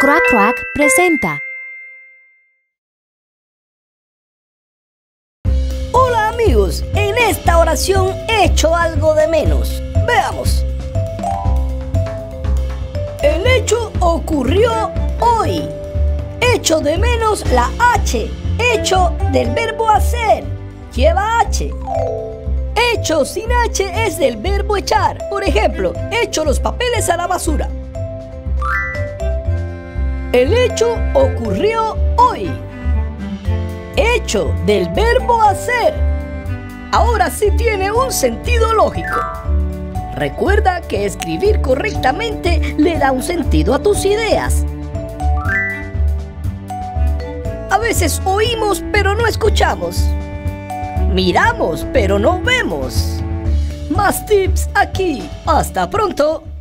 Crack Crack presenta. Hola amigos, en esta oración he hecho algo de menos. Veamos. El hecho ocurrió hoy. Echo de menos la H. Hecho del verbo hacer. Lleva H. Hecho sin H es del verbo echar. Por ejemplo, echo los papeles a la basura. El hecho ocurrió hoy. Hecho del verbo hacer. Ahora sí tiene un sentido lógico. Recuerda que escribir correctamente le da un sentido a tus ideas. A veces oímos pero no escuchamos. Miramos pero no vemos. Más tips aquí. ¡Hasta pronto!